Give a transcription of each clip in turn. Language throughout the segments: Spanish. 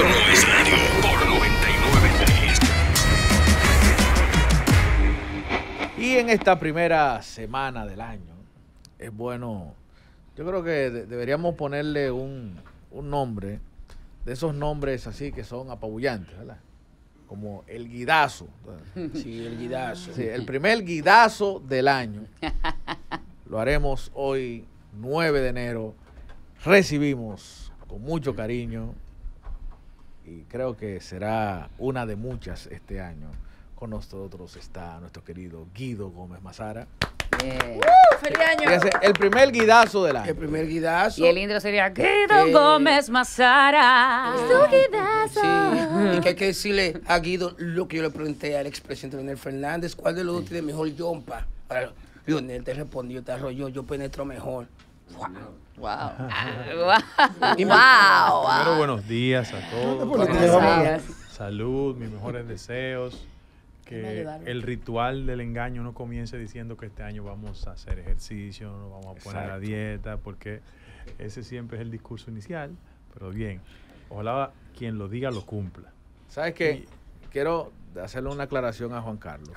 Esto no es radio por 99.3. Y en esta primera semana del año, es bueno, yo creo que deberíamos ponerle un nombre, de esos nombres así que son apabullantes, ¿verdad? Como el guidazo. Sí, el guidazo. Sí, el primer guidazo del año. Lo haremos hoy, 9 de enero. Recibimos con mucho cariño, y creo que será una de muchas este año. Con nosotros está nuestro querido Guido Gómez Mazara. Yeah. ¡Feliz año! Fíjense, el primer guidazo del año. El primer guidazo. Y el intro sería Guido Gómez Mazara. Su guidazo. Sí. Y que hay que decirle a Guido lo que yo le pregunté al expresidente Leonel Fernández: ¿cuál de los dos tiene mejor yompa? Leonel te respondió, te arrolló: yo penetro mejor. Wow. Wow. Wow. Primero, buenos días a todos. Buenos días. Salud, mis mejores deseos. Que el ritual del engaño no comience diciendo que este año vamos a hacer ejercicio, nos vamos a poner a dieta, porque ese siempre es el discurso inicial. Pero bien, ojalá quien lo diga lo cumpla. ¿Sabes qué? Quiero hacerle una aclaración a Juan Carlos,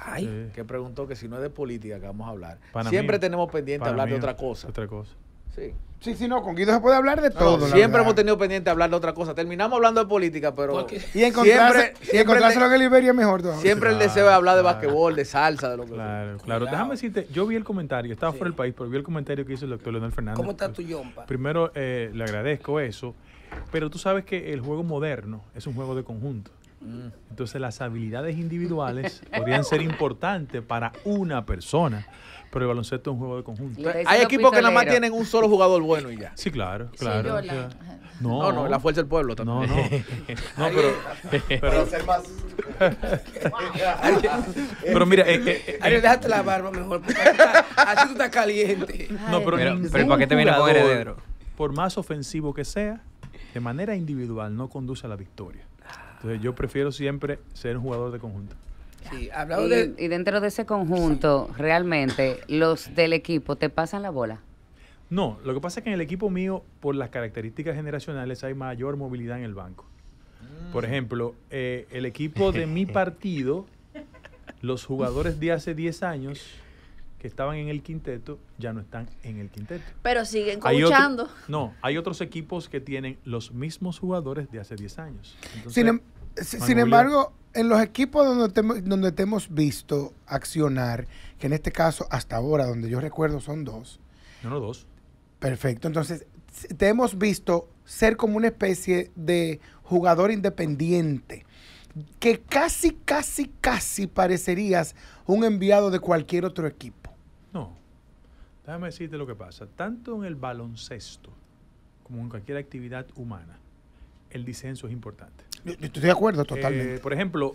que preguntó que si no es de política que vamos a hablar. Siempre tenemos pendiente hablar de otra cosa. Otra cosa. Sí. Sí, no, con Guido se puede hablar de todo. No, siempre hemos tenido pendiente hablar de otra cosa. Terminamos hablando de política, pero... Y encontrarse lo que Liberia es mejor. Todo. Siempre el deseo de hablar de basquetbol, de salsa, de lo que sea. Claro, déjame decirte, yo vi el comentario, estaba fuera del país, pero vi el comentario que hizo el doctor Leonel Fernández. ¿Cómo está tu yompa? Primero, le agradezco eso, pero tú sabes que el juego moderno es un juego de conjunto. Entonces las habilidades individuales podrían ser importantes para una persona, pero el baloncesto es un juego de conjunto. Hay equipos que nada más tienen un solo jugador bueno y ya. Sí, claro. Sí, no, la Fuerza del Pueblo también. No, pero mira, Ariel, déjate la barba mejor, así tú estás caliente. No, pero ¿para qué te viene con heredero? Por más ofensivo que sea, de manera individual no conduce a la victoria. Entonces yo prefiero siempre ser un jugador de conjunto. Sí, y dentro de ese conjunto, realmente, ¿los del equipo te pasan la bola? No, lo que pasa es que en el equipo mío, por las características generacionales, hay mayor movilidad en el banco. Por ejemplo, el equipo de mi partido, los jugadores de hace 10 años que estaban en el quinteto, ya no están en el quinteto. Pero siguen coachando. No, hay otros equipos que tienen los mismos jugadores de hace 10 años. Entonces, sin embargo, en los equipos donde te hemos visto accionar, que en este caso hasta ahora, donde yo recuerdo, son dos. Dos. Perfecto. Entonces, te hemos visto ser como una especie de jugador independiente, que casi parecerías un enviado de cualquier otro equipo. No, déjame decirte lo que pasa. Tanto en el baloncesto como en cualquier actividad humana, el disenso es importante. Yo estoy de acuerdo totalmente. Por ejemplo,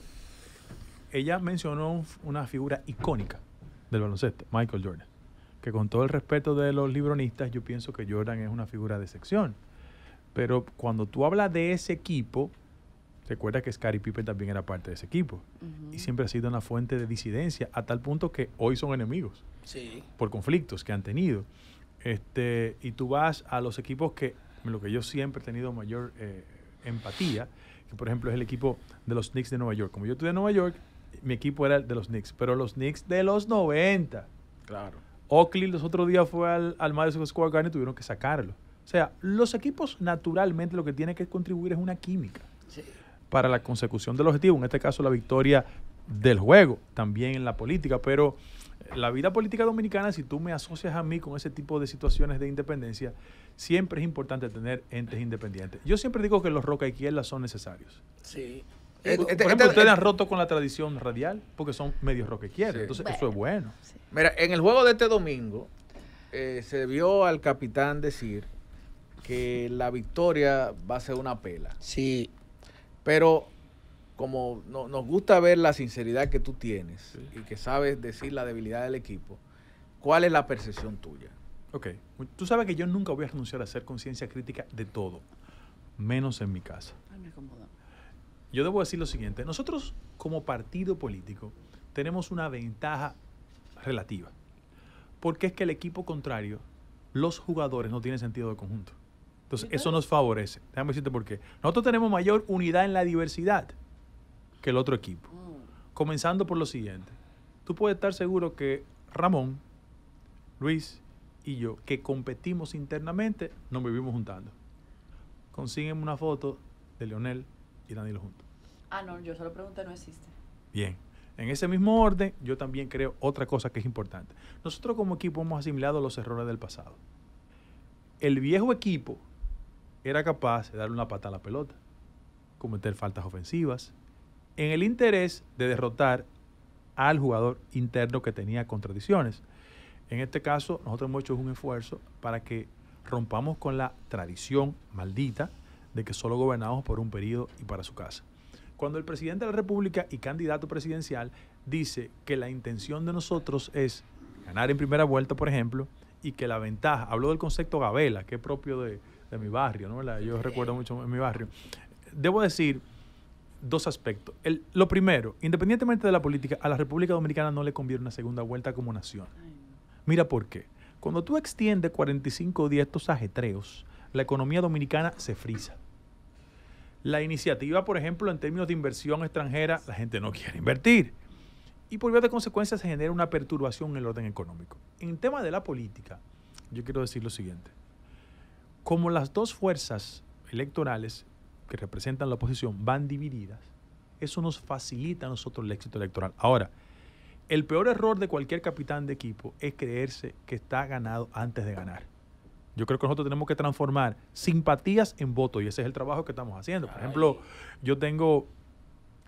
ella mencionó una figura icónica del baloncesto, Michael Jordan, que con todo el respeto de los libronistas, yo pienso que Jordan es una figura de sección. Pero cuando tú hablas de ese equipo, recuerda que Scottie Pippen también era parte de ese equipo. Y siempre ha sido una fuente de disidencia, a tal punto que hoy son enemigos. Sí. Por conflictos que han tenido. Y tú vas a los equipos que yo siempre he tenido mayor empatía, que por ejemplo es el equipo de los Knicks de Nueva York. Como yo estuve en Nueva York, mi equipo era el de los Knicks, pero los Knicks de los 90. Claro. Oakley los otros días fue al Madison Square Garden y tuvieron que sacarlo. O sea, los equipos naturalmente lo que tienen que contribuir es una química. Sí. Para la consecución del objetivo, en este caso la victoria del juego, también en la política, pero la vida política dominicana, si tú me asocias a mí con ese tipo de situaciones de independencia, siempre es importante tener entes independientes. Yo siempre digo que los rocaizquierdas son necesarios. Sí. Por ejemplo, ustedes han roto con la tradición radial porque son medios rocaizquierdas, entonces eso es bueno. Sí. Mira, en el juego de este domingo se vio al capitán decir que la victoria va a ser una pela. Sí. Pero como nos gusta ver la sinceridad que tú tienes y que sabes decir la debilidad del equipo, ¿cuál es la percepción tuya? Ok. Tú sabes que yo nunca voy a renunciar a hacer conciencia crítica de todo, menos en mi casa. Yo debo decir lo siguiente. Nosotros, como partido político, tenemos una ventaja relativa, porque es que el equipo contrario, los jugadores, no tienen sentido de conjunto. Entonces, eso nos favorece. Déjame decirte por qué. Nosotros tenemos mayor unidad en la diversidad que el otro equipo. Comenzando por lo siguiente. Tú puedes estar seguro que Ramón, Luis y yo, que competimos internamente, nos vivimos juntando. Consígueme una foto de Leonel y Danilo juntos. Ah, no, yo solo pregunté, no existe. Bien. En ese mismo orden, yo también creo otra cosa que es importante. Nosotros como equipo hemos asimilado los errores del pasado. El viejo equipo era capaz de darle una pata a la pelota, cometer faltas ofensivas, en el interés de derrotar al jugador interno que tenía contradicciones. En este caso, nosotros hemos hecho un esfuerzo para que rompamos con la tradición maldita de que solo gobernamos por un periodo y para su casa. Cuando el presidente de la República y candidato presidencial dice que la intención de nosotros es ganar en primera vuelta, por ejemplo, y que la ventaja, hablo del concepto Gabela, que es propio de mi barrio, ¿no? Yo recuerdo mucho en mi barrio. Debo decir dos aspectos. Lo primero, independientemente de la política, a la República Dominicana no le conviene una segunda vuelta como nación. Mira por qué. Cuando tú extiendes 45 días estos ajetreos, la economía dominicana se frisa. La iniciativa, por ejemplo, en términos de inversión extranjera, la gente no quiere invertir. Y por vía de consecuencia se genera una perturbación en el orden económico. En tema de la política, yo quiero decir lo siguiente. Como las dos fuerzas electorales que representan la oposición van divididas, eso nos facilita a nosotros el éxito electoral. Ahora, el peor error de cualquier capitán de equipo es creerse que está ganado antes de ganar. Yo creo que nosotros tenemos que transformar simpatías en votos y ese es el trabajo que estamos haciendo. Por ejemplo, yo tengo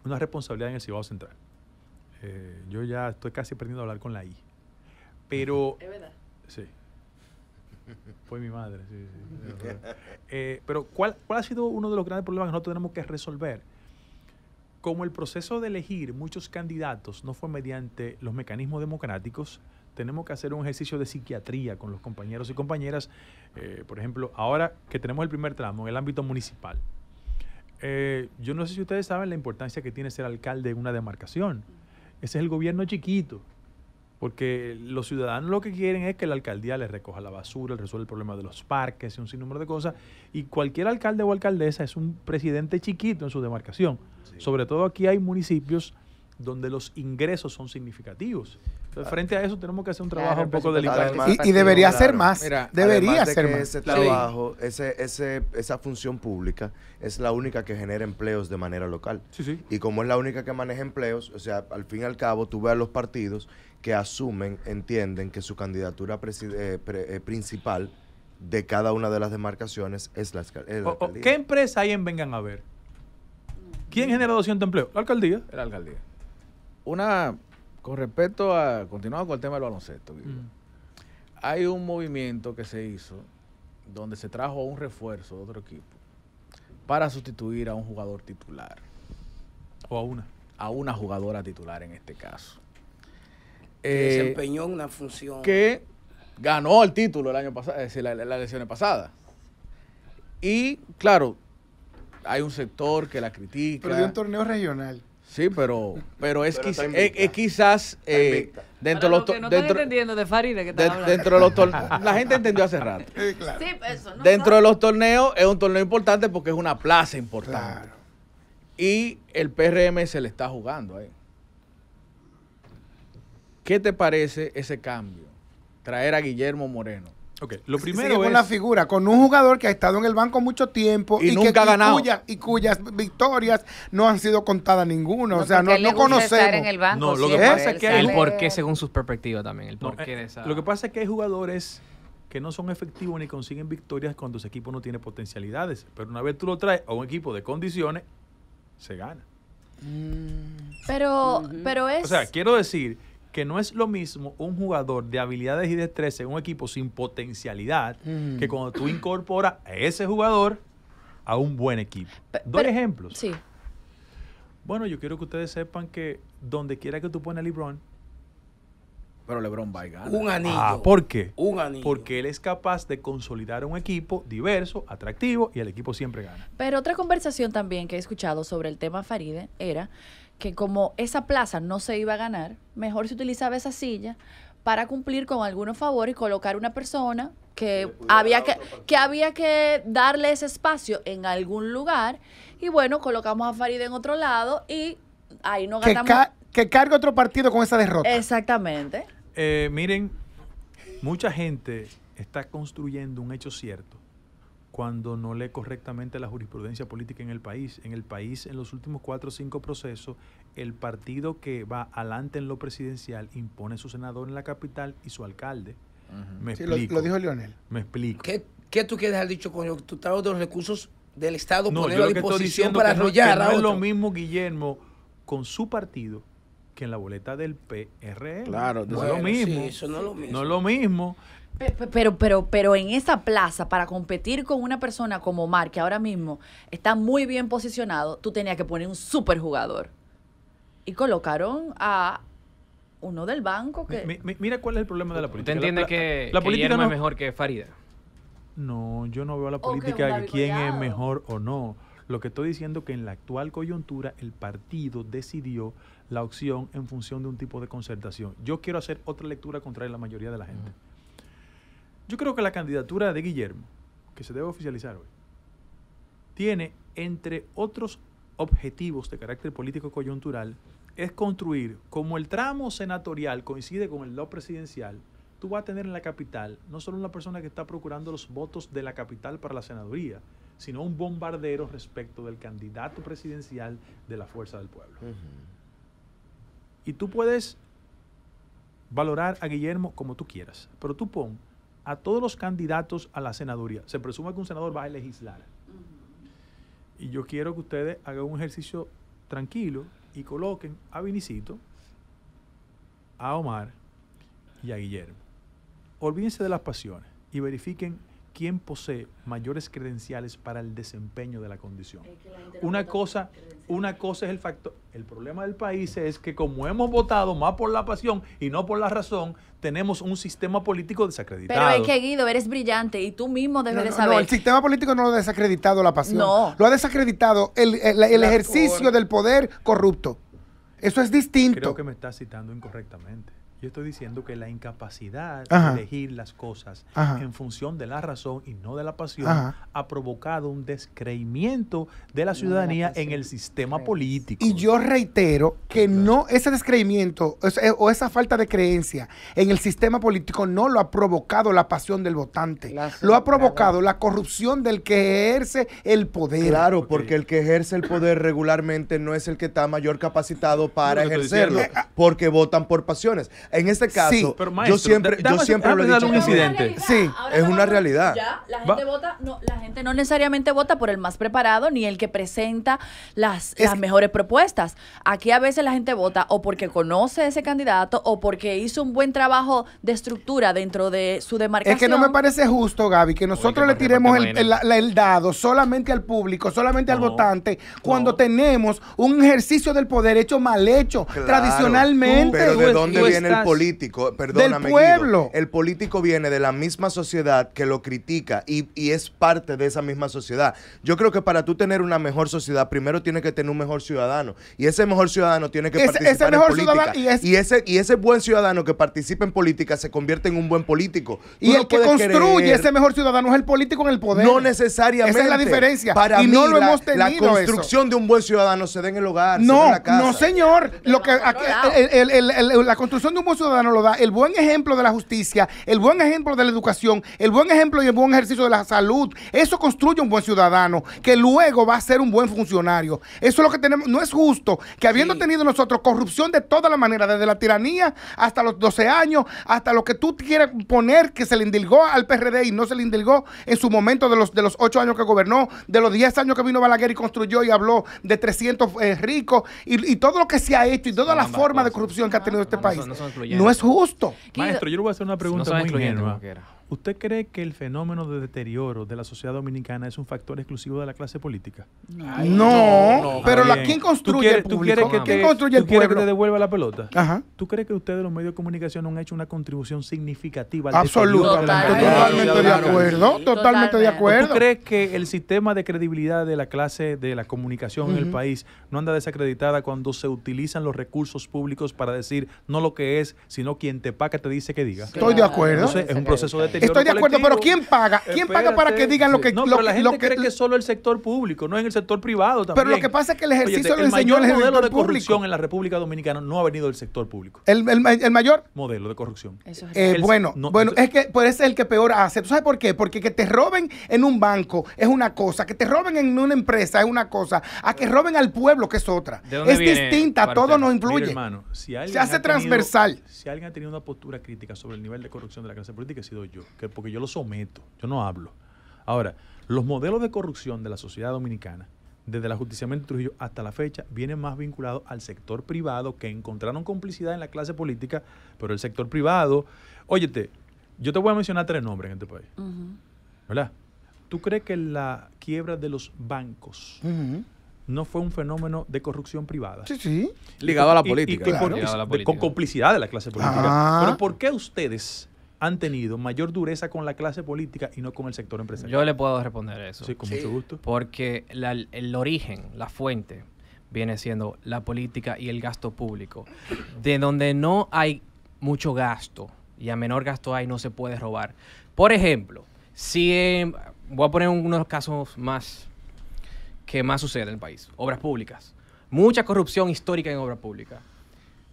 una responsabilidad en el Cibao Central. Yo ya estoy casi aprendiendo a hablar con la I. Pero... ¿Es verdad? Sí. Fue mi madre. Sí. Pero ¿cuál ha sido uno de los grandes problemas que nosotros tenemos que resolver? Como el proceso de elegir muchos candidatos no fue mediante los mecanismos democráticos, tenemos que hacer un ejercicio de psiquiatría con los compañeros y compañeras. Por ejemplo, ahora que tenemos el primer tramo en el ámbito municipal. Yo no sé si ustedes saben la importancia que tiene ser alcalde en una demarcación. Ese es el gobierno chiquito. Porque los ciudadanos lo que quieren es que la alcaldía les recoja la basura, les resuelva el problema de los parques y un sinnúmero de cosas. Y cualquier alcalde o alcaldesa es un presidente chiquito en su demarcación. Sí. Sobre todo aquí hay municipios donde los ingresos son significativos. Entonces, frente a eso tenemos que hacer un trabajo un poco delicado. Y debería ser más. Mira, debería ser más. Ese trabajo, esa función pública es la única que genera empleos de manera local. Sí, sí. Y como es la única que maneja empleos, o sea, al fin y al cabo tú ves a los partidos que asumen, entienden que su candidatura principal de cada una de las demarcaciones es la alcaldía. ¿Qué empresa hay en Vengan a Ver? ¿Quién genera 200 empleos? La alcaldía. La alcaldía. Con respecto a, continuando con el tema del baloncesto, hay un movimiento que se hizo donde se trajo un refuerzo de otro equipo para sustituir a un jugador titular. O a una. A una jugadora titular en este caso. Desempeñó una función. Que ganó el título el año pasado, es decir, las elecciones pasadas. Y, claro, hay un sector que la critica. Pero de un torneo regional. Sí, pero es quizás dentro de los torneos. La gente entendió hace rato. Sí, claro. Sí, eso, no, dentro de los torneos es un torneo importante porque es una plaza importante. Claro. Y el PRM se le está jugando ahí. ¿Qué te parece ese cambio? Traer a Guillermo Moreno. Okay. Lo primero es una figura con un jugador que ha estado en el banco mucho tiempo y nunca ha ganado. Cuyas victorias no han sido contadas ninguna. No, o sea, no conocemos. No, lo que pasa es que el porqué según sus perspectivas también. El porqué de esa... Lo que pasa es que hay jugadores que no son efectivos ni consiguen victorias cuando su equipo no tiene potencialidades. Pero una vez tú lo traes a un equipo de condiciones, se gana. Pero es... O sea, quiero decir... que no es lo mismo un jugador de habilidades y destreza en un equipo sin potencialidad que cuando tú incorporas a ese jugador a un buen equipo. Dos ejemplos. Sí. Bueno, yo quiero que ustedes sepan que donde quiera que tú pones a LeBron, pero LeBron va y gana. Un anillo. Ah, ¿por qué? Un anillo. Porque él es capaz de consolidar un equipo diverso, atractivo y el equipo siempre gana. Pero otra conversación también que he escuchado sobre el tema Faride era que como esa plaza no se iba a ganar, mejor se utilizaba esa silla para cumplir con algunos favores y colocar una persona que había que darle ese espacio en algún lugar. Y bueno, colocamos a Farideh en otro lado y ahí no gastamos. Que cargue otro partido con esa derrota. Exactamente. Miren, mucha gente está construyendo un hecho cierto cuando no lee correctamente la jurisprudencia política en el país. En el país, en los últimos 4 o 5 procesos, el partido que va adelante en lo presidencial impone su senador en la capital y su alcalde. Me explico. Lo dijo Leonel. Me explico. ¿Qué tú quieres haber dicho con el tutado de los recursos del Estado? No, ponerlo a disposición para arrollar a otro. No es lo mismo, Guillermo, con su partido que en la boleta del PRM. Claro, no, bueno, es lo mismo. Sí, eso no es lo mismo. No es lo mismo. Pero en esa plaza, para competir con una persona como Omar, que ahora mismo está muy bien posicionado, tú tenías que poner un superjugador. Y colocaron a uno del banco que... Mira cuál es el problema de la política. ¿Usted entiende que política no es mejor que Farideh? No, yo no veo la política de quién es mejor o no. Lo que estoy diciendo es que en la actual coyuntura el partido decidió la opción en función de un tipo de concertación. Yo quiero hacer otra lectura contraria a la mayoría de la gente. Yo creo que la candidatura de Guillermo, que se debe oficializar hoy, tiene, entre otros objetivos de carácter político coyuntural, es construir, como el tramo senatorial coincide con el lado presidencial, tú vas a tener en la capital no solo una persona que está procurando los votos de la capital para la senaduría, sino un bombardero respecto del candidato presidencial de la Fuerza del Pueblo. Y tú puedes valorar a Guillermo como tú quieras, pero tú pon a todos los candidatos a la senaduría. Se presume que un senador va a legislar. Y yo quiero que ustedes hagan un ejercicio tranquilo y coloquen a Vinicito, a Omar y a Guillermo. Olvídense de las pasiones y verifiquen quién posee mayores credenciales para el desempeño de la condición. Una cosa es el factor. El problema del país es que, como hemos votado más por la pasión y no por la razón, tenemos un sistema político desacreditado. Pero es que, Guido, eres brillante y tú mismo debes de saber. No, el sistema político no lo ha desacreditado la pasión. No. Lo ha desacreditado el ejercicio del poder corrupto. Eso es distinto. Creo que me estás citando incorrectamente. Yo estoy diciendo que la incapacidad de elegir las cosas en función de la razón y no de la pasión ha provocado un descreimiento de la ciudadanía en el sistema político. Y yo reitero que no, ese descreimiento o esa falta de creencia en el sistema político no lo ha provocado la pasión del votante. Lo ha provocado la corrupción del que ejerce el poder. Claro, porque el que ejerce el poder regularmente no es el que está mayor capacitado para ejercerlo, porque votan por pasiones. En este caso, sí, pero maestro, yo siempre lo he dicho. Es una realidad. Ya, la gente no necesariamente vota por el más preparado ni el que presenta las mejores propuestas. Aquí a veces la gente vota o porque conoce a ese candidato o porque hizo un buen trabajo de estructura dentro de su demarcación. Es que no me parece justo, Gaby, que nosotros le tiremos el dado solamente al público, solamente al votante, cuando tenemos un ejercicio del poder hecho mal hecho, tradicionalmente. Pero ¿de dónde viene el político? Perdóname, del pueblo. Guido, el político viene de la misma sociedad que lo critica y es parte de esa misma sociedad. Yo creo que para tú tener una mejor sociedad, primero tienes que tener un mejor ciudadano. Y ese mejor ciudadano tiene que participar en política. Y ese buen ciudadano que participa en política se convierte en un buen político. Y el que construye ese mejor ciudadano es el político en el poder. No necesariamente. Esa es la diferencia. Para mí, no lo hemos tenido. La construcción de un buen ciudadano se da en el hogar, se da en la casa. No, señor. La construcción de un buen ciudadano lo da el buen ejemplo de la justicia, el buen ejemplo de la educación, el buen ejemplo y el buen ejercicio de la salud. Eso construye un buen ciudadano que luego va a ser un buen funcionario. Eso es lo que tenemos. No es justo que habiendo tenido nosotros corrupción de toda la manera, desde la tiranía hasta los 12 años, hasta lo que tú quieras poner que se le indilgó al PRD y no se le indilgó en su momento de los 8 años que gobernó, de los 10 años que vino Balaguer y construyó y habló de 300 ricos y todo lo que se ha hecho y toda la forma de corrupción que ha tenido este país. No es justo. Maestro, yo le voy a hacer una pregunta muy ingenua. ¿Usted cree que el fenómeno de deterioro de la sociedad dominicana es un factor exclusivo de la clase política? No, pero ¿quién construye el público? ¿Quién construye el pueblo? ¿Tú quieres que te devuelva la pelota? Ajá. ¿Tú crees que ustedes, los medios de comunicación, han hecho una contribución significativa al deterioro de la sociedad? Totalmente de acuerdo. Totalmente de acuerdo. ¿Tú crees que el sistema de credibilidad de la clase de la comunicación en el país no anda desacreditada cuando se utilizan los recursos públicos para decir no lo que es, sino quien te paga te dice que diga? Estoy de acuerdo. Entonces, es un proceso de estoy de acuerdo, pero ¿quién paga? ¿Quién paga para que digan lo que... No, pero la gente cree que solo el sector público, no en el sector privado también. Pero lo que pasa es que el ejercicio del mayor modelo de corrupción en la República Dominicana no ha venido del sector público. ¿El mayor? Modelo de corrupción. Eso es bueno, es que puede ser el que peor hace. ¿Tú sabes por qué? Porque que te roben en un banco es una cosa, que te roben en una empresa es una cosa, a que roben al pueblo que es otra. Es distinta, todo nos influye. Hermano, se hace transversal. Si alguien ha tenido una postura crítica sobre el nivel de corrupción de la clase política, he sido yo. Porque yo lo someto, yo no hablo. Ahora, los modelos de corrupción de la sociedad dominicana, desde el ajusticiamiento de Trujillo hasta la fecha, vienen más vinculados al sector privado, que encontraron complicidad en la clase política, pero el sector privado... Óyete, yo te voy a mencionar tres nombres en este país. ¿Verdad? ¿Tú crees que la quiebra de los bancos no fue un fenómeno de corrupción privada? Sí, sí. Ligado a la política. Con complicidad de la clase política. Pero ¿por qué ustedes han tenido mayor dureza con la clase política y no con el sector empresarial? Yo le puedo responder eso. Sí, con mucho gusto. Porque el origen, la fuente, viene siendo la política y el gasto público. De donde no hay mucho gasto y a menor gasto hay, no se puede robar. Por ejemplo, si voy a poner unos casos más que más suceden en el país. Obras públicas. Mucha corrupción histórica en obras públicas.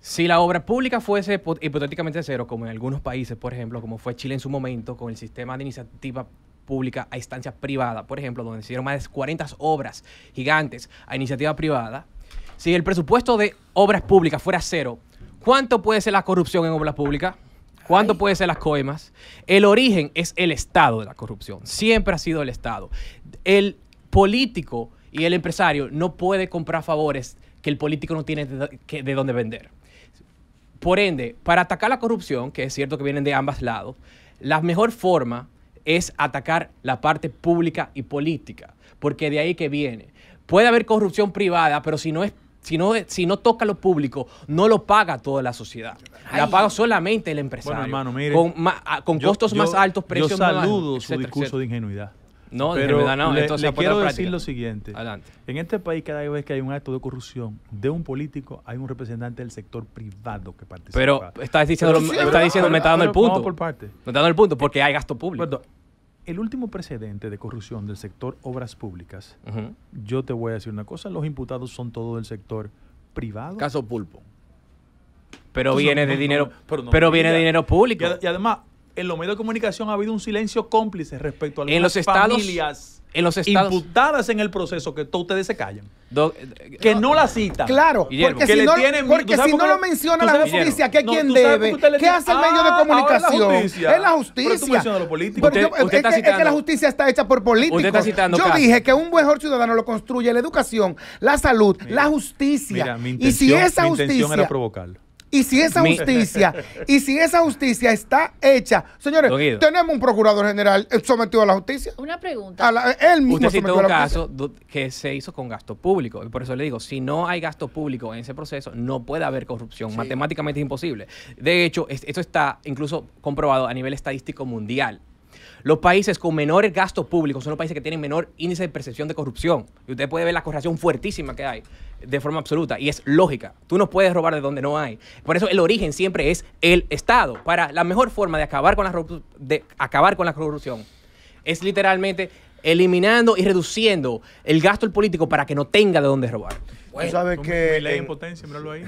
Si la obra pública fuese hipotéticamente cero, como en algunos países, por ejemplo, como fue Chile en su momento, con el sistema de iniciativa pública a instancias privadas, por ejemplo, donde se hicieron más de 40 obras gigantes a iniciativa privada, si el presupuesto de obras públicas fuera cero, ¿cuánto puede ser la corrupción en obras públicas? ¿Cuánto puede ser las coimas? El origen es el Estado de la corrupción. Siempre ha sido el Estado. El político y el empresario no puede comprar favores que el político no tiene de dónde vender. Por ende, para atacar la corrupción, que es cierto que vienen de ambos lados, la mejor forma es atacar la parte pública y política, porque de ahí que viene. Puede haber corrupción privada, pero si no toca lo público, no lo paga toda la sociedad. La paga solamente el empresario. Bueno, hermano, mire, con costos más altos, precios más altos. Yo saludo su discurso de ingenuidad. No, pero entonces le quiero decir lo siguiente. Adelante. En este país, cada vez que hay un acto de corrupción de un político, hay un representante del sector privado que participa. Pero estás diciendo, me está dando el punto. No, por parte. Me está dando el punto porque hay gasto público. Perdón. El último precedente de corrupción del sector obras públicas, yo te voy a decir una cosa, los imputados son todos del sector privado. Caso Pulpo. Pero viene de dinero público. Y además... En los medios de comunicación ha habido un silencio cómplice respecto a las familias imputadas en el proceso, que todos ustedes se callan. Que no la citan. Claro, porque si no lo menciona la justicia, que es quien debe. ¿Qué hace el medio de comunicación? Es la justicia. Es que la justicia está hecha por políticos. Yo dije que un mejor ciudadano lo construye la educación, la salud, la justicia. Y si esa justicia... Mi intención era provocarlo. Y si esa justicia está hecha, señores, tenemos un procurador general sometido a la justicia. Una pregunta. Él mismo. Usted citó un caso que se hizo con gasto público. Y por eso le digo, si no hay gasto público en ese proceso, no puede haber corrupción. Sí. Matemáticamente es imposible. De hecho, esto está incluso comprobado a nivel estadístico mundial. Los países con menores gastos públicos son los países que tienen menor índice de percepción de corrupción. Y usted puede ver la correlación fuertísima que hay de forma absoluta. Y es lógica. Tú no puedes robar de donde no hay. Por eso el origen siempre es el Estado. Para la mejor forma de acabar con la corrupción es literalmente eliminando y reduciendo el gasto del político para que no tenga de dónde robar. Bueno, ¿sabes qué? Mi ley de impotencia, míralo ahí.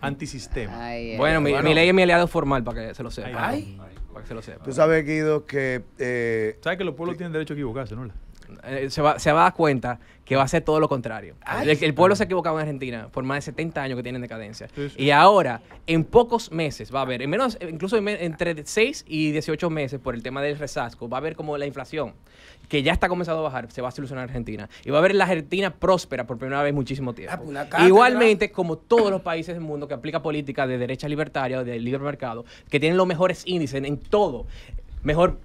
Antisistema. Bueno, mi ley es mi aliado formal para que se lo sepa. Para que se lo sepa. Tú sabes, Guido, que... ¿Sabes que los pueblos tienen derecho a equivocarse, no? Se va a dar cuenta que va a ser todo lo contrario. El pueblo se ha equivocado en Argentina por más de 70 años que tienen decadencia. Sí. Y ahora, en pocos meses, va a haber, entre 6 y 18 meses, por el tema del rezasco, va a haber como la inflación, que ya está comenzando a bajar, se va a solucionar en Argentina. Y va a haber la Argentina próspera por primera vez en muchísimo tiempo. Igualmente, como todos los países del mundo que aplica política de derecha libertaria o de libre mercado, que tienen los mejores índices en todo. mejor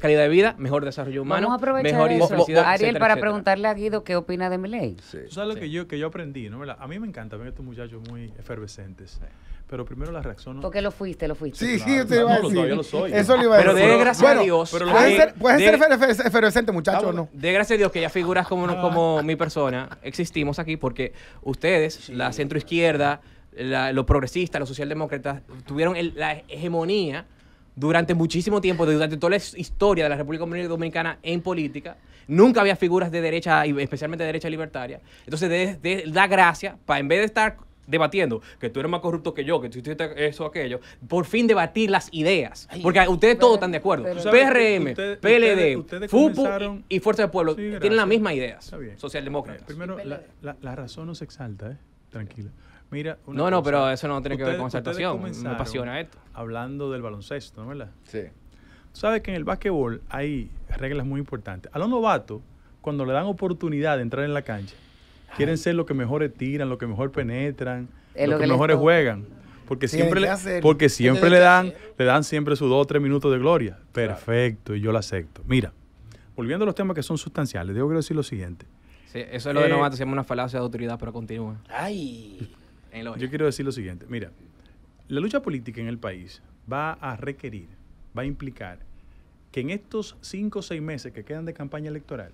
calidad de vida, mejor desarrollo humano, vamos a aprovechar mejor eso. Ariel, etcétera, para etcétera. Preguntarle a Guido qué opina de mi ley. Sí. ¿Sabes lo que yo aprendí? ¿No? A mí me encanta ver estos muchachos muy efervescentes. Sí. Pero primero la reacción... Porque lo fuiste. Sí, claro, sí, te iba a decir. Yo lo soy. Eso lo iba a decir. Pero de gracias a Dios... Puedes ser efervescente, muchacho, ¿no? De gracias a Dios que ya figuras como mi persona existimos aquí porque ustedes, sí, la centroizquierda, los progresistas, los socialdemócratas, tuvieron la hegemonía durante muchísimo tiempo, durante toda la historia de la República Dominicana en política. Nunca había figuras de derecha, especialmente de derecha libertaria. Entonces, da gracia, para en vez de estar... debatiendo, que tú eres más corrupto que yo, que tú hiciste eso, aquello, por fin debatir las ideas, porque ustedes todos están de acuerdo. PRM, PLD, FUPU y Fuerza del Pueblo tienen las mismas ideas, socialdemócratas. Primero, la razón no se exalta, tranquila. Mira, no, pero eso no tiene que ver con concertación, me apasiona esto. Hablando del baloncesto, ¿no es verdad? Sí. Tú sabes que en el básquetbol hay reglas muy importantes. A los novatos, cuando le dan oportunidad de entrar en la cancha, quieren ser los que mejores tiran, los que mejor penetran, los que mejores juegan. Porque siempre le dan siempre sus 2 o 3 minutos de gloria. Perfecto, claro. Y yo lo acepto. Mira, volviendo a los temas que son sustanciales, yo quiero decir lo siguiente. Sí, eso es lo de novato, se llama una falacia de autoridad, pero continúa. Ay. Yo quiero decir lo siguiente. Mira, la lucha política en el país va a requerir, va a implicar que en estos 5 o 6 meses que quedan de campaña electoral,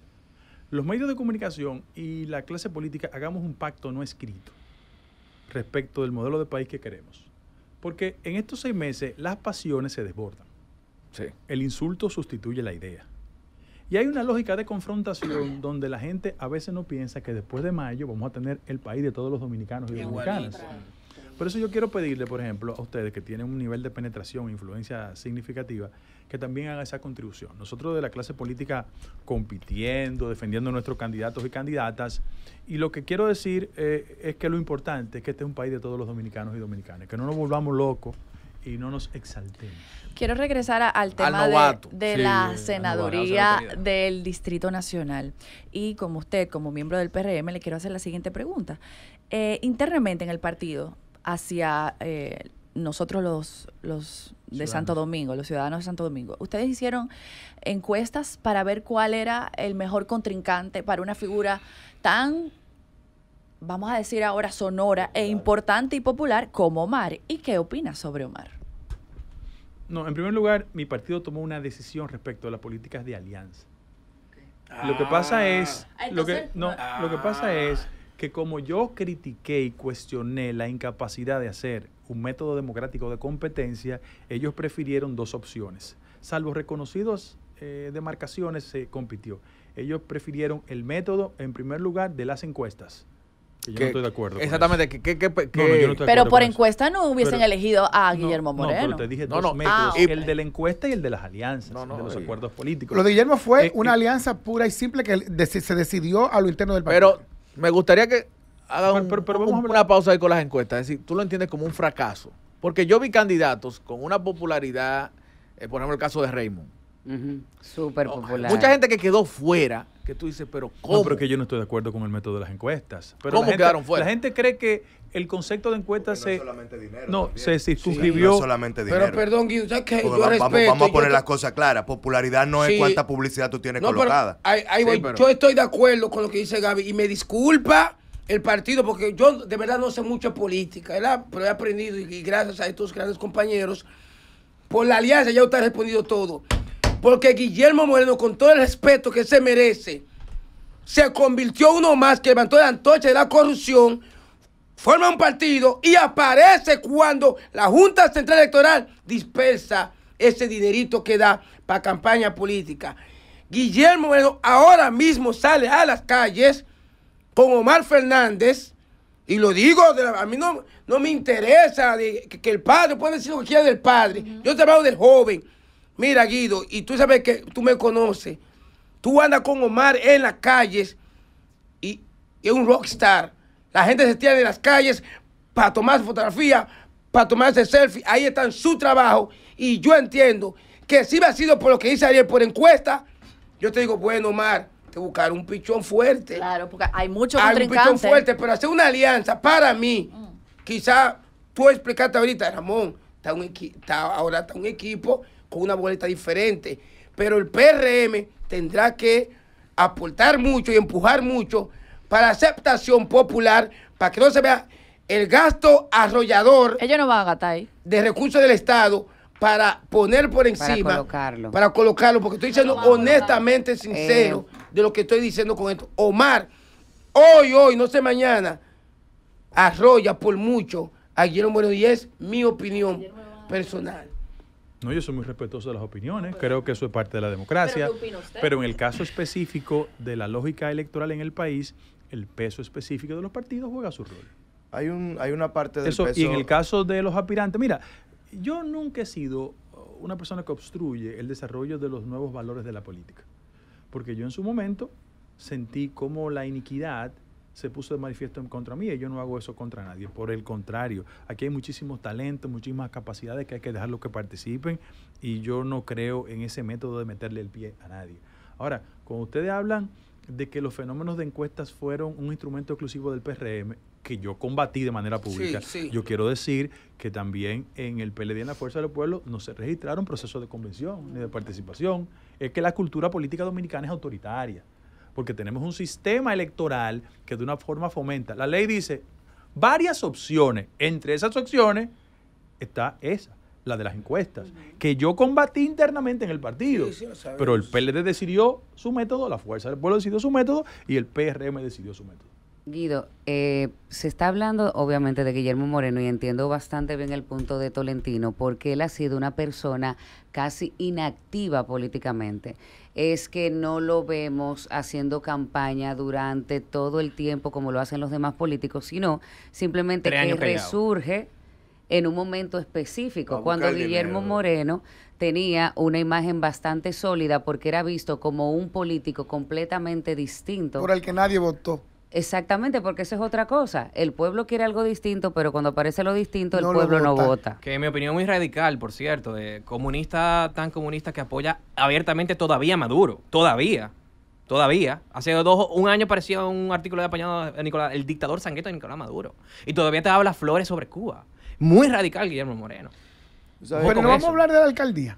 los medios de comunicación y la clase política hagamos un pacto no escrito respecto del modelo de país que queremos. Porque en estos 6 meses las pasiones se desbordan. Sí. El insulto sustituye la idea. Y hay una lógica de confrontación donde la gente a veces no piensa que después de mayo vamos a tener el país de todos los dominicanos y dominicanas. Por eso yo quiero pedirle, por ejemplo, a ustedes que tienen un nivel de penetración e influencia significativa, que también hagan esa contribución. Nosotros de la clase política compitiendo, defendiendo a nuestros candidatos y candidatas, y lo que quiero decir es que lo importante es que este es un país de todos los dominicanos y dominicanas, que no nos volvamos locos y no nos exaltemos. Quiero regresar al tema de la senaduría del Distrito Nacional. Y como usted, como miembro del PRM, le quiero hacer la siguiente pregunta. Internamente en el partido, hacia nosotros los de Santo Domingo, los ciudadanos de Santo Domingo. Ustedes hicieron encuestas para ver cuál era el mejor contrincante para una figura tan, vamos a decir ahora, sonora e importante y popular como Omar. ¿Y qué opinas sobre Omar? No, en primer lugar, mi partido tomó una decisión respecto a las políticas de alianza. Lo que pasa es... lo que pasa es que como yo critiqué y cuestioné la incapacidad de hacer un método democrático de competencia, ellos prefirieron 2 opciones. Salvo reconocidos demarcaciones se compitió. Ellos prefirieron el método, en primer lugar, de las encuestas. Yo no estoy de acuerdo. Exactamente. Pero por encuesta no hubiesen elegido a Guillermo Moreno. No, pero te dije 2 métodos. El de la encuesta y el de las alianzas, de los acuerdos políticos. Lo de Guillermo fue una alianza pura y simple que se decidió a lo interno del partido. Pero me gustaría que haga una pausa ahí con las encuestas. Es decir, tú lo entiendes como un fracaso. Porque yo vi candidatos con una popularidad, por ejemplo, el caso de Raymond. Súper popular. Mucha gente que quedó fuera, que tú dices, pero ¿cómo? No, pero que yo no estoy de acuerdo con el método de las encuestas. Pero ¿cómo quedaron fuera? La gente cree que el concepto de encuestas se... No es solamente dinero. No, se suscribió. No es solamente dinero. Pero perdón, Guido, ¿sabes qué? Vamos a poner las cosas claras. Popularidad no es cuánta publicidad tú tienes colocada. Yo estoy de acuerdo con lo que dice Gaby y me disculpa el partido, porque yo de verdad no sé mucho política, ¿verdad? Pero he aprendido y gracias a estos grandes compañeros por la alianza ya usted ha respondido todo. Porque Guillermo Moreno, con todo el respeto que se merece, se convirtió uno más que levantó la antorcha de la corrupción, forma un partido y aparece cuando la Junta Central Electoral dispersa ese dinerito que da para campaña política. Guillermo Moreno ahora mismo sale a las calles con Omar Fernández, y lo digo, a mí no me interesa que el padre, puede decir lo que quiera del padre, yo te hablo del joven. Mira, Guido, y tú sabes que tú me conoces. Tú andas con Omar en las calles y es un rockstar. La gente se tira de las calles para tomar fotografía, para tomarse selfie. Ahí está en su trabajo. Y yo entiendo que si hubiera sido por lo que dice ayer por encuesta, yo te digo, bueno, Omar, te buscar un pichón fuerte. Claro, porque hay muchos contrincantes. Hay un pichón fuerte, pero hacer una alianza, para mí, quizá tú explicaste ahorita, Ramón, ahora está un equipo con una boleta diferente. Pero el PRM tendrá que aportar mucho y empujar mucho para aceptación popular, para que no se vea el gasto arrollador. Ellos no van a gastar ahí. De recursos del Estado para poner por encima. Para colocarlo. Para colocarlo, porque estoy diciendo honestamente sincero de lo que estoy diciendo con esto. Omar, hoy, no sé mañana, arrolla por mucho a Guillermo Moreno y es mi opinión personal. No, yo soy muy respetuoso de las opiniones, creo que eso es parte de la democracia. Pero en el caso específico de la lógica electoral en el país, el peso específico de los partidos juega su rol. Hay una parte del peso. Y en el caso de los aspirantes, mira, yo nunca he sido una persona que obstruye el desarrollo de los nuevos valores de la política. Porque yo en su momento sentí como la iniquidad se puso de manifiesto en contra mí y yo no hago eso contra nadie. Por el contrario, aquí hay muchísimos talentos, muchísimas capacidades que hay que dejarlos que participen y yo no creo en ese método de meterle el pie a nadie. Ahora, cuando ustedes hablan de que los fenómenos de encuestas fueron un instrumento exclusivo del PRM, que yo combatí de manera pública, yo quiero decir que también en el PLD, en la Fuerza del Pueblo, no se registraron procesos de convención ni de participación. Es que la cultura política dominicana es autoritaria. Porque tenemos un sistema electoral que de una forma fomenta. La ley dice varias opciones. Entre esas opciones está esa, la de las encuestas, que yo combatí internamente en el partido. Sí, pero el PLD decidió su método, la Fuerza del Pueblo decidió su método y el PRM decidió su método. Guido, se está hablando obviamente de Guillermo Moreno y entiendo bastante bien el punto de Tolentino porque él ha sido una persona casi inactiva políticamente. Es que no lo vemos haciendo campaña durante todo el tiempo como lo hacen los demás políticos, sino simplemente que resurge en un momento específico, cuando Guillermo Moreno tenía una imagen bastante sólida porque era visto como un político completamente distinto. Por el que nadie votó. Exactamente, porque eso es otra cosa. El pueblo quiere algo distinto, pero cuando aparece lo distinto, el pueblo no vota. Que en mi opinión muy radical, por cierto, de comunista, tan comunista que apoya abiertamente todavía Maduro. Todavía. Hace un año apareció un artículo de apañado de Nicolás, el dictador sangueto de Nicolás Maduro. Y todavía te habla flores sobre Cuba. Muy radical Guillermo Moreno. Pero no vamos a hablar de la alcaldía.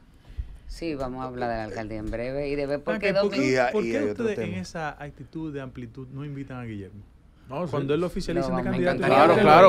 Sí, vamos a hablar de la alcaldía en breve y de ver por qué ustedes en esa actitud de amplitud no invitan a Guillermo. No, cuando él lo oficializa de candidato.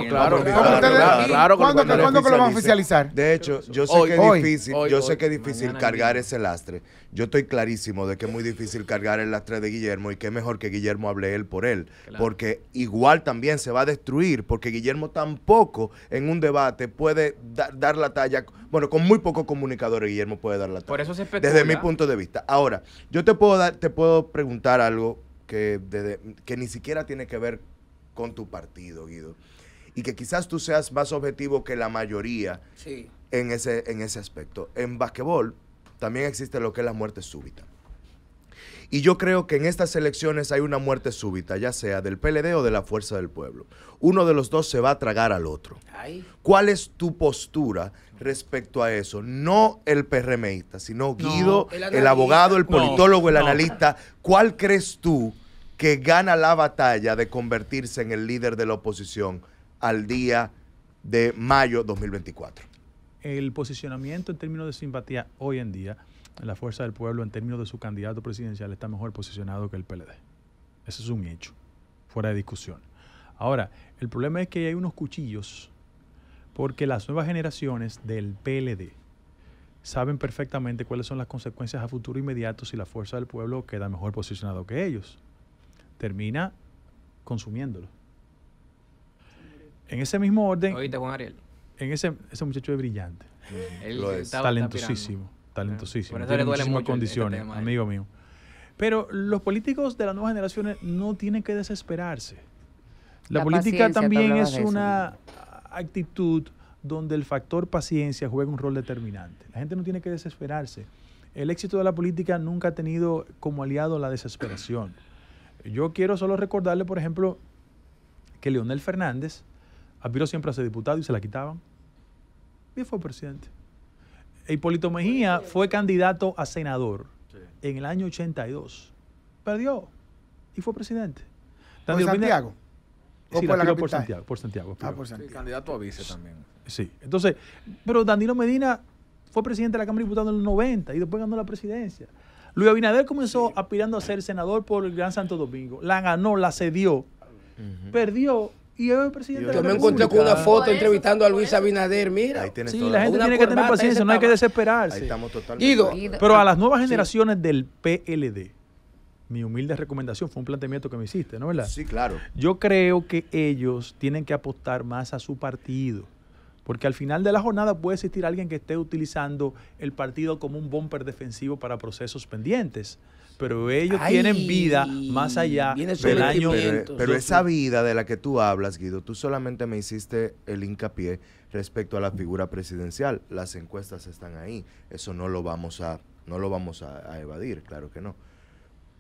Claro. ¿Cuándo lo van a oficializar? De hecho, yo sé que es difícil, yo sé que es difícil cargar ese lastre. Yo estoy clarísimo de que es muy difícil cargar el lastre de Guillermo y que es mejor que Guillermo hable él por él, porque igual también se va a destruir, porque Guillermo tampoco en un debate puede dar la talla. Bueno, con muy pocos comunicadores Guillermo puede dar la talla. Por eso se especula. Desde mi punto de vista. Ahora, yo te puedo preguntar algo que ni siquiera tiene que ver con tu partido, Guido, y que quizás tú seas más objetivo que la mayoría en ese aspecto. En basquetbol también existe lo que es la muerte súbita. Y yo creo que en estas elecciones hay una muerte súbita, ya sea del PLD o de la Fuerza del Pueblo. Uno de los dos se va a tragar al otro. Ay. ¿Cuál es tu postura respecto a eso? No el PRMista, sino Guido, el abogado, el politólogo, el analista. ¿Cuál crees tú que gana la batalla de convertirse en el líder de la oposición al día de mayo 2024? El posicionamiento en términos de simpatía hoy en día, la Fuerza del Pueblo en términos de su candidato presidencial está mejor posicionado que el PLD. Ese es un hecho, fuera de discusión. Ahora, el problema es que hay unos cuchillos porque las nuevas generaciones del PLD saben perfectamente cuáles son las consecuencias a futuro inmediato si la Fuerza del Pueblo queda mejor posicionado que ellos. Termina consumiéndolo. En ese mismo orden... Oíste, Juan Ariel. Ese muchacho es brillante. Él lo es. Talentosísimo, tiene muchísimas condiciones, este tema, amigo mío. Pero los políticos de las nuevas generaciones no tienen que desesperarse. La política también es una actitud donde el factor paciencia juega un rol determinante. La gente no tiene que desesperarse. El éxito de la política nunca ha tenido como aliado la desesperación. Yo quiero solo recordarle, por ejemplo, que Leonel Fernández aspiró siempre a ser diputado y se la quitaban. Y fue presidente. Hipólito Mejía fue candidato a senador en el año 82. Perdió y fue presidente. ¿Por Santiago? Sí, la tiró por Santiago. Por Santiago. Por Santiago. Sí, candidato a vice también. Sí. Entonces, pero Danilo Medina fue presidente de la Cámara de Diputados en los 90 y después ganó la presidencia. Luis Abinader comenzó aspirando a ser senador por el Gran Santo Domingo. La ganó, la cedió, perdió y hoy es presidente de la República. Yo me encontré con una foto entrevistando a Luis Abinader, mira. Ahí sí, la gente tiene que tener paciencia, no hay que desesperarse. Ahí estamos totalmente. Pero a las nuevas generaciones del PLD, mi humilde recomendación, fue un planteamiento que me hiciste, ¿no, verdad? Sí, claro. Yo creo que ellos tienen que apostar más a su partido. Porque al final de la jornada puede existir alguien que esté utilizando el partido como un bumper defensivo para procesos pendientes. Pero ellos tienen vida más allá del año. Pero esa vida de la que tú hablas, Guido, tú solamente me hiciste el hincapié respecto a la figura presidencial. Las encuestas están ahí. Eso no lo vamos a evadir, claro que no.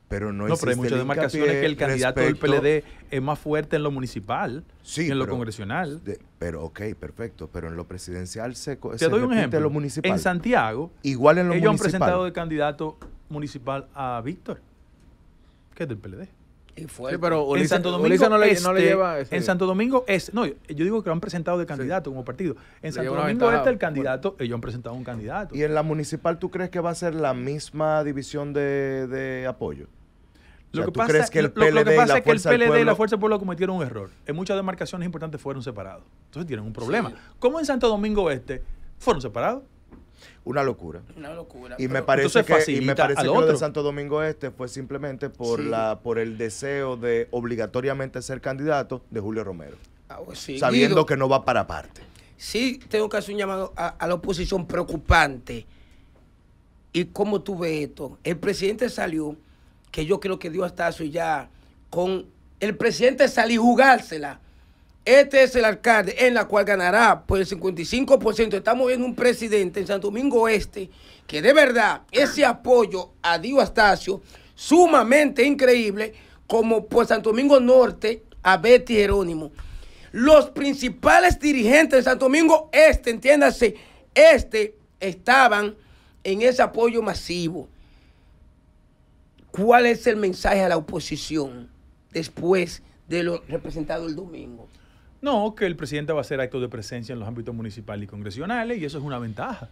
Pero no, pero hay muchas demarcaciones que el candidato del PLD es más fuerte en lo municipal que en lo congresional. Pero ok, perfecto, pero en lo presidencial se doy un ejemplo. En lo municipal. En Santiago, igual en lo ellos municipal. Han presentado de candidato municipal a Víctor, que es del PLD. Y fuerte. Sí, pero Ulises, en Santo Domingo Este, no le lleva en Santo Domingo Este, no, yo digo que lo han presentado de candidato como partido. En Santo Domingo Este el candidato, ellos han presentado un candidato. ¿Y en la municipal tú crees que va a ser la misma división de apoyo? Lo que pasa es que el PLD y la Fuerza del Pueblo cometieron un error. En muchas demarcaciones importantes fueron separados. Entonces tienen un problema. Sí. ¿Cómo en Santo Domingo Este fueron separados? Una locura. Una locura. Y me parece que lo de Santo Domingo Este fue simplemente por el deseo de obligatoriamente ser candidato de Julio Romero. Ah, pues sí, sabiendo que no va para parte. Sí, tengo que hacer un llamado a la oposición preocupante. ¿Y cómo tú ves esto? El presidente salió, que yo creo que Dio Astacio ya con el presidente salió jugársela. Este es el alcalde en la cual ganará por el 55%. Estamos viendo un presidente en Santo Domingo Este que de verdad ese apoyo a Dio Astacio sumamente increíble, como por Santo Domingo Norte a Betty Jerónimo. Los principales dirigentes de Santo Domingo Este, entiéndase, estaban en ese apoyo masivo. ¿Cuál es el mensaje a la oposición después de lo representado el domingo? No, que el presidente va a hacer actos de presencia en los ámbitos municipales y congresionales, y eso es una ventaja.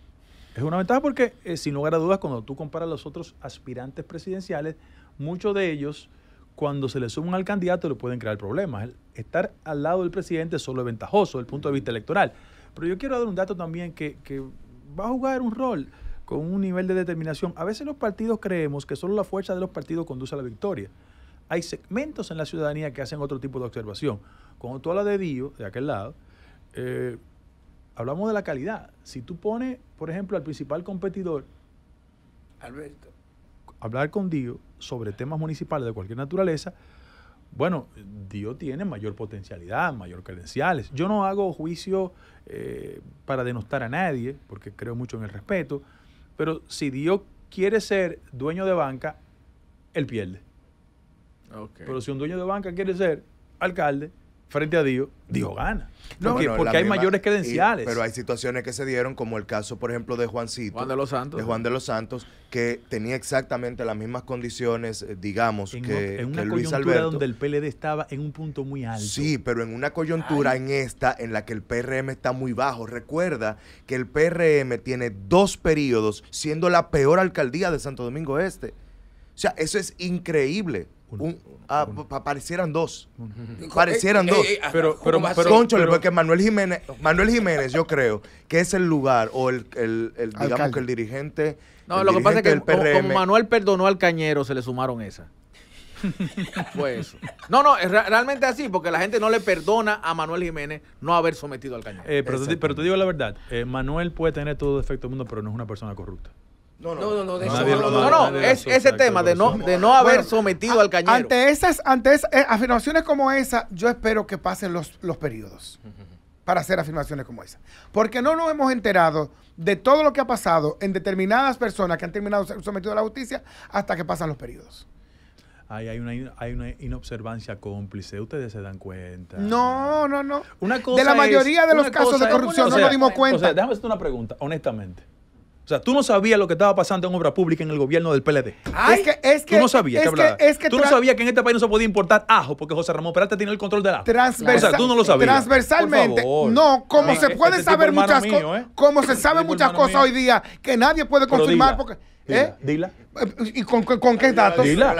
Es una ventaja porque, sin lugar a dudas, cuando tú comparas los otros aspirantes presidenciales, muchos de ellos, cuando se le suman al candidato, le pueden crear problemas. Estar al lado del presidente solo es ventajoso desde el punto de vista electoral. Pero yo quiero dar un dato también que va a jugar un rol con un nivel de determinación. A veces los partidos creemos que solo la fuerza de los partidos conduce a la victoria. Hay segmentos en la ciudadanía que hacen otro tipo de observación. Cuando tú hablas de Dio, de aquel lado, hablamos de la calidad. Si tú pones, por ejemplo, al principal competidor, Alberto, hablar con Dio sobre temas municipales de cualquier naturaleza, bueno, Dio tiene mayor potencialidad, mayor credenciales. Yo no hago juicio para denostar a nadie, porque creo mucho en el respeto, pero si Dio quiere ser dueño de banca, él pierde. Okay. Pero si un dueño de banca quiere ser alcalde, frente a Dio, Dio gana. Porque hay mayores credenciales. Pero hay situaciones que se dieron, como el caso, por ejemplo, de Juan de los Santos, que tenía exactamente las mismas condiciones, digamos, que Luis Alberto. En una coyuntura donde el PLD estaba en un punto muy alto. Sí, pero en una coyuntura en la que el PRM está muy bajo. Recuerda que el PRM tiene 2 periodos, siendo la peor alcaldía de Santo Domingo Este. O sea, eso es increíble. Parecieran 2. Parecieran 2. Pero cónchale, porque Manuel Jiménez, yo creo que es el lugar o digamos que el dirigente. No, el lo dirigente que pasa es que como Manuel perdonó al Cañero, se le sumaron esas. Fue eso. No, es realmente así, porque la gente no le perdona a Manuel Jiménez no haber sometido al Cañero. Pero te digo la verdad, Manuel puede tener todo defecto del mundo, pero no es una persona corrupta. No, ese tema de no haber sometido al Cañero. Ante esas afirmaciones como esa, yo espero que pasen los periodos para hacer afirmaciones como esa. Porque no nos hemos enterado de todo lo que ha pasado en determinadas personas que han terminado sometido a la justicia hasta que pasan los periodos. Hay una inobservancia cómplice, ustedes se dan cuenta. No. Una cosa de la mayoría de los casos de corrupción no nos dimos cuenta. Déjame hacerte una pregunta, honestamente. O sea, tú no sabías lo que estaba pasando en obra pública en el gobierno del PLD. Ay, es que tú no sabías que tú no sabías que en este país no se podía importar ajo porque José Ramón Peralta tiene el control del ajo. O sea, tú no lo sabías. Transversalmente. No, como se puede saber muchas cosas, como se sabe muchas cosas hoy día que nadie puede confirmar porque... Dila. ¿Y con qué datos? Dila.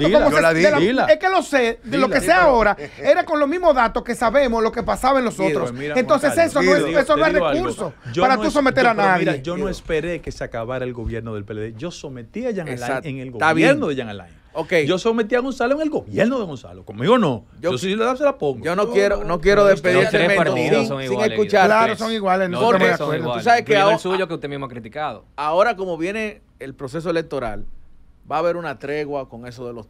Es que lo sé, de lo que sé ahora, era con los mismos datos que sabemos lo que pasaba en los otros. Entonces eso no es recurso para tú someter a nadie. Mira, yo no esperé que se acabara el gobierno del PLD. Yo sometí a Jean Alain en el gobierno de Jean Alain. Okay. Yo sometí a Gonzalo en el gobierno de Gonzalo. Conmigo no. Yo sí se la pongo. Yo no quiero despedirme sin escuchar. Claro, son iguales. No, tú sabes que ahora el suyo que usted mismo ha criticado. Ahora como viene el proceso electoral, va a haber una tregua con eso de los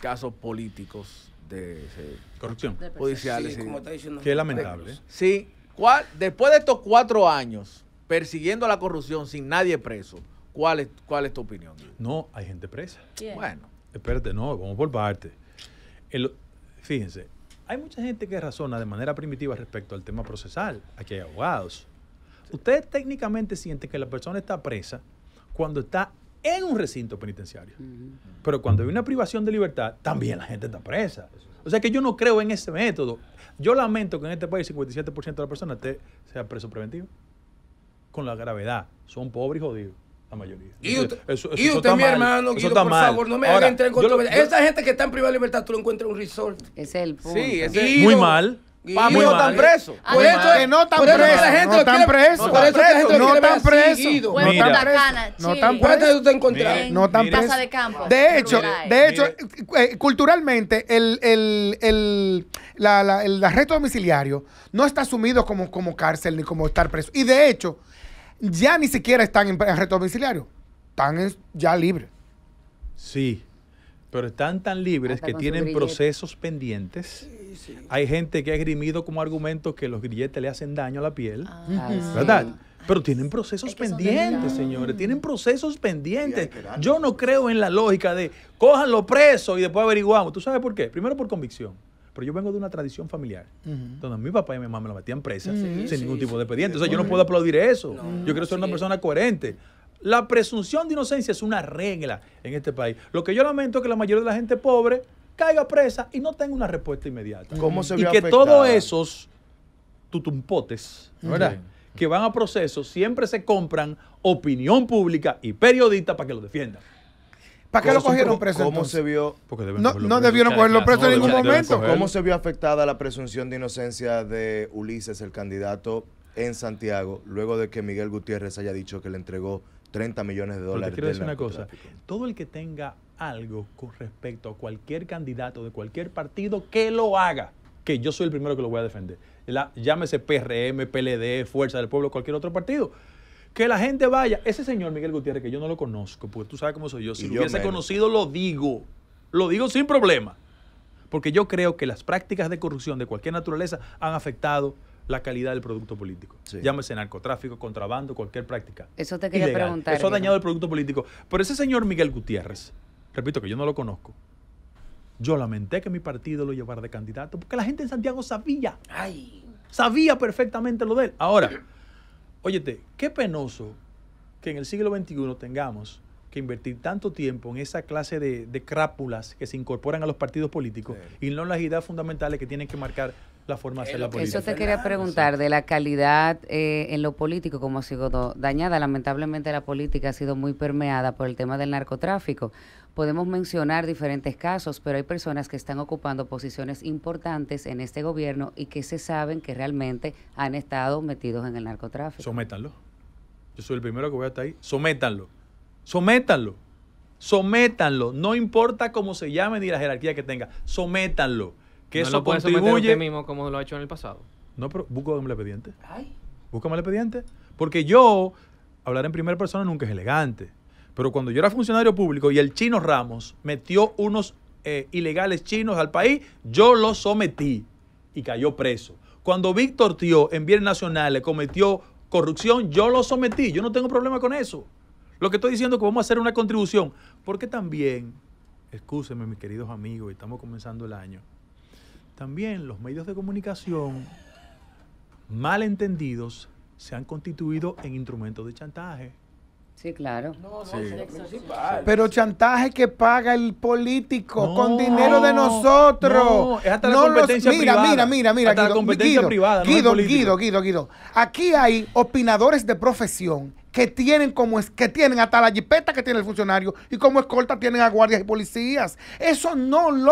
casos políticos de corrupción judiciales. Sí, como está diciendo. Qué lamentable. Sí. Después de estos 4 años persiguiendo la corrupción sin nadie preso, ¿cuál es tu opinión? No, hay gente presa. ¿Quién? Bueno. Espérate, no, vamos por parte. Fíjense, hay mucha gente que razona de manera primitiva respecto al tema procesal. Aquí hay abogados. Ustedes técnicamente sienten que la persona está presa cuando está en un recinto penitenciario. Pero cuando hay una privación de libertad, también la gente está presa. O sea que yo no creo en ese método. Yo lamento que en este país el 57% de las personas sea preso preventivo. Con la gravedad. Son pobres y jodidos. La mayoría. Y usted, mi hermano, Guido, por favor, no me haga entrar en controversia. Esa gente que está en privada de libertad, tú lo encuentras en un resort. Es el punto. Sí, muy mal. Para mí no están presos. Por eso no están presos. No están presos. Por eso la gente no están presos. No están presos. No están presos. De hecho, culturalmente, el arresto domiciliario no está asumido como cárcel ni como estar preso. Y de hecho, ya ni siquiera están en arresto domiciliario. Están ya libres. Sí, pero están tan libres que tienen procesos pendientes. Sí, sí. Hay gente que ha esgrimido como argumento que los grilletes le hacen daño a la piel. ¿Verdad? Sí. Pero tienen procesos pendientes, señores. Tienen procesos pendientes. Yo no creo en la lógica de cójanlo preso y después averiguamos. ¿Tú sabes por qué? Primero por convicción. Pero yo vengo de una tradición familiar, donde mi papá y mi mamá me la metían presa sin ningún tipo de expediente. O sea, yo no puedo aplaudir eso. No, yo quiero ser una persona coherente. La presunción de inocencia es una regla en este país. Lo que yo lamento es que la mayoría de la gente pobre caiga presa y no tenga una respuesta inmediata. ¿Cómo se ve afectada? Todos esos tutumpotes, ¿verdad?, que van a procesos, siempre se compran opinión pública y periodistas para que lo defiendan. ¿Para qué lo cogieron preso? ¿Cómo se vio? No debieron cogerlo preso en ningún momento. ¿Cómo se vio afectada la presunción de inocencia de Ulises, el candidato en Santiago, luego de que Miguel Gutiérrez haya dicho que le entregó $30 millones? Te quiero decir una cosa. Todo el que tenga algo con respecto a cualquier candidato de cualquier partido, que lo haga, que yo soy el primero que lo voy a defender. Llámese PRM, PLD, Fuerza del Pueblo, cualquier otro partido. Que la gente vaya. Ese señor Miguel Gutiérrez, que yo no lo conozco, porque tú sabes cómo soy yo. Si lo hubiese conocido, lo digo. Lo digo sin problema. Porque yo creo que las prácticas de corrupción de cualquier naturaleza han afectado la calidad del producto político. Sí. Llámese narcotráfico, contrabando, cualquier práctica. Eso te quería preguntar. Eso ha dañado el producto político. Pero ese señor Miguel Gutiérrez, repito que yo no lo conozco, yo lamenté que mi partido lo llevara de candidato porque la gente en Santiago sabía. Sabía perfectamente lo de él. Ahora... Óyete, qué penoso que en el siglo XXI tengamos que invertir tanto tiempo en esa clase de crápulas que se incorporan a los partidos políticos y no las ideas fundamentales que tienen que marcar la forma de hacer la política. Eso te quería preguntar, de la calidad en lo político, como ha sido dañada. Lamentablemente la política ha sido muy permeada por el tema del narcotráfico. Podemos mencionar diferentes casos, pero hay personas que están ocupando posiciones importantes en este gobierno y que se saben que realmente han estado metidos en el narcotráfico. Sométanlo. Yo soy el primero que voy hasta ahí. Sométanlo. Sométanlo. Sométanlo. No importa cómo se llame ni la jerarquía que tenga. Sométanlo. Que no eso lo puede someter usted mismo como lo ha hecho en el pasado. No, pero búscame el expediente. Búscame el expediente. Porque yo, hablar en primera persona nunca es elegante. Pero cuando yo era funcionario público y el chino Ramos metió unos ilegales chinos al país, yo los sometí y cayó preso. Cuando Víctor Tío en bienes nacionales cometió corrupción, yo lo sometí. Yo no tengo problema con eso. Lo que estoy diciendo es que vamos a hacer una contribución. Porque también, excúsenme mis queridos amigos, estamos comenzando el año. También los medios de comunicación malentendidos se han constituido en instrumentos de chantaje. Sí, claro. No, no, sí. Es el principal. Pero chantaje que paga el político con dinero de nosotros. No, es hasta la competencia privada. Mira, hasta Guido, la competencia privada. Guido. Aquí hay opinadores de profesión que tienen hasta la jipeta que tiene el funcionario y como escolta tienen a guardias y policías. Eso no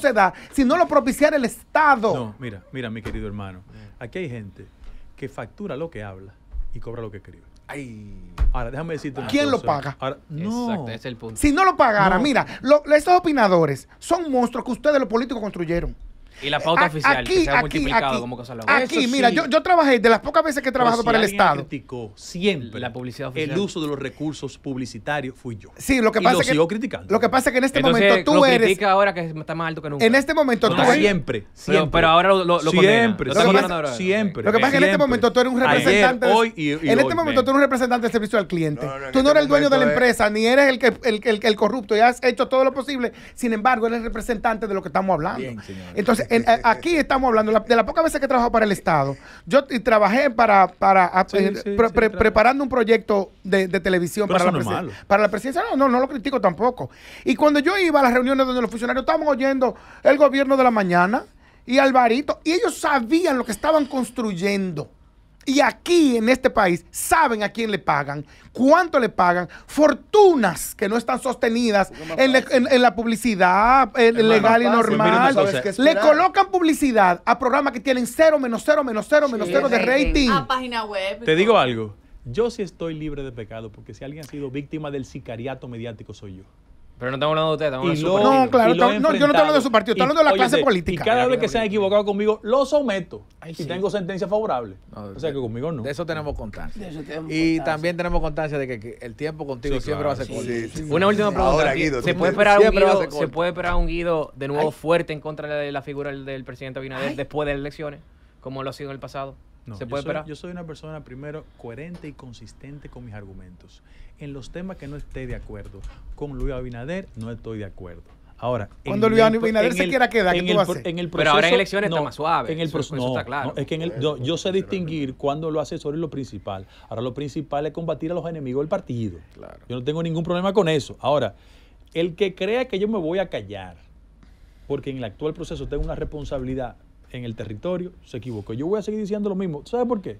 se da si no lo propiciara el Estado. No, mira, mi querido hermano. Aquí hay gente que factura lo que habla y cobra lo que escribe. Ay. Ahora, déjame decirte una cosa. ¿Quién lo paga? Ahora, no. Exacto, ese es el punto. Si no lo pagara, mira, esos opinadores son monstruos que ustedes los políticos construyeron. Y la pauta oficial que se ha multiplicado como cosa loca. Aquí, mira, yo trabajé, de las pocas veces que he trabajado para el Estado. Criticó siempre la publicidad oficial. El uso de los recursos publicitarios fui yo. Sí, lo que pasa es que sigo criticando. Lo que pasa es que en este momento tú eres. Critica ahora que está más alto que nunca. En este momento tú eres. Siempre. Pero ahora lo siempre. Siempre. Lo que pasa es que en este momento tú eres un representante. En este momento tú eres un representante del servicio al cliente. Tú no eres el dueño de la empresa, ni eres el corrupto. Ya has hecho todo lo posible. Sin embargo, eres representante de lo que estamos hablando. Entonces, aquí estamos hablando de las pocas veces que he trabajado para el Estado. Yo trabajé preparando un proyecto de televisión para la presidencia. No lo critico tampoco. Y cuando yo iba a las reuniones donde los funcionarios estaban oyendo el gobierno de la mañana y Alvarito, y ellos sabían lo que estaban construyendo. Y aquí, en este país, saben a quién le pagan, cuánto le pagan, fortunas que no están sostenidas en la publicidad legal y normal. Le colocan publicidad a programas que tienen cero de rating. A página web. Te digo algo, yo sí estoy libre de pecado, porque si alguien ha sido víctima del sicariato mediático soy yo. Pero no estamos hablando de ustedes, estamos hablando de su partido. No, yo no estoy hablando de su partido, estoy hablando de la clase política. Y cada vez que se han equivocado conmigo, lo someto. Ay, sí. Y tengo sentencia favorable. No, o sea que conmigo no. De eso tenemos constancia. También tenemos constancia de que el tiempo contigo siempre va a ser corto. Sí. Una última pregunta. Ahora, Guido, ¿se puede esperar un Guido de nuevo fuerte en contra de la figura del presidente Abinader después de las elecciones, como lo ha sido en el pasado? No, yo soy una persona, primero, coherente y consistente con mis argumentos. En los temas que no esté de acuerdo con Luis Abinader, no estoy de acuerdo. Ahora, cuando Luis Abinader se quiera quedar, ¿qué tú haces? Pero ahora en elecciones está más suave. En el proceso está claro. No, es que yo sé distinguir cuando lo hace sobre lo principal. Ahora, lo principal es combatir a los enemigos del partido. Claro. Yo no tengo ningún problema con eso. Ahora, el que crea que yo me voy a callar, porque en el actual proceso tengo una responsabilidad en el territorio, se equivocó. Yo voy a seguir diciendo lo mismo. ¿Sabes por qué?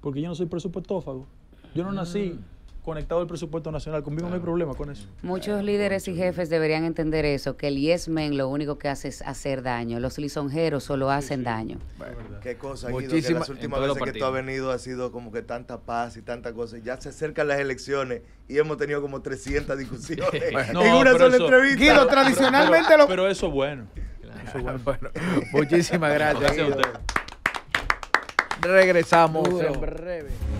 Porque yo no soy presupuestófago. Yo no nací conectado al presupuesto nacional. Conmigo no hay problema con eso. Muchos líderes y jefes deberían entender eso, que el yes man lo único que hace es hacer daño. Los lisonjeros solo hacen daño. Bueno, qué cosa, Guido, que las últimas veces que tú has venido ha sido como que tanta paz y tanta cosa. Ya se acercan las elecciones y hemos tenido como 300 discusiones en una sola entrevista. Guido, tradicionalmente... Pero eso es bueno. Bueno, muchísimas gracias. Regresamos en breve.